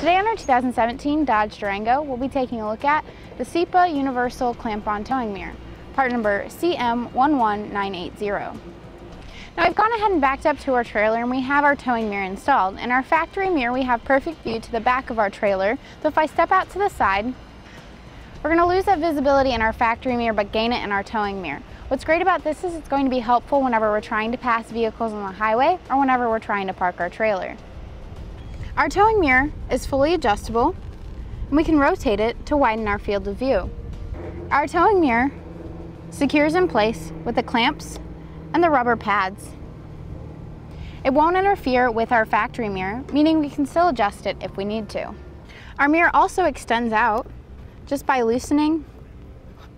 Today on our 2017 Dodge Durango, we'll be taking a look at the CIPA Universal Clamp-On Towing Mirror, part number CM11980. Now we've gone ahead and backed up to our trailer and we have our towing mirror installed. In our factory mirror, we have perfect view to the back of our trailer, so if I step out to the side, we're going to lose that visibility in our factory mirror but gain it in our towing mirror. What's great about this is it's going to be helpful whenever we're trying to pass vehicles on the highway or whenever we're trying to park our trailer. Our towing mirror is fully adjustable and we can rotate it to widen our field of view. Our towing mirror secures in place with the clamps and the rubber pads. It won't interfere with our factory mirror, meaning we can still adjust it if we need to. Our mirror also extends out just by loosening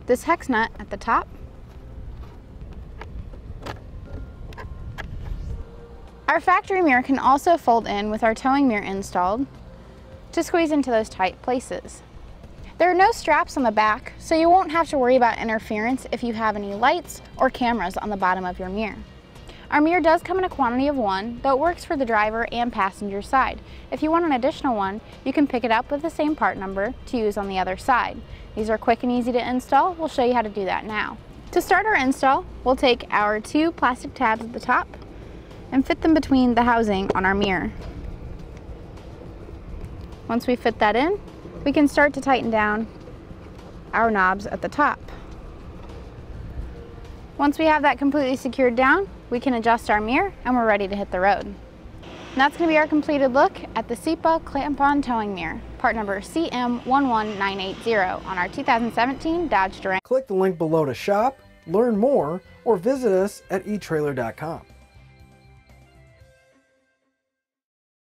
this hex nut at the top. Our factory mirror can also fold in with our towing mirror installed to squeeze into those tight places. There are no straps on the back, so you won't have to worry about interference if you have any lights or cameras on the bottom of your mirror. Our mirror does come in a quantity of one, though it works for the driver and passenger side. If you want an additional one, you can pick it up with the same part number to use on the other side. These are quick and easy to install. We'll show you how to do that now. To start our install, we'll take our two plastic tabs at the top and fit them between the housing on our mirror. Once we fit that in, we can start to tighten down our knobs at the top. Once we have that completely secured down, we can adjust our mirror and we're ready to hit the road. And that's going to be our completed look at the CIPA Clamp-On Towing Mirror, part number CM11980 on our 2017 Dodge Durango. Click the link below to shop, learn more, or visit us at eTrailer.com.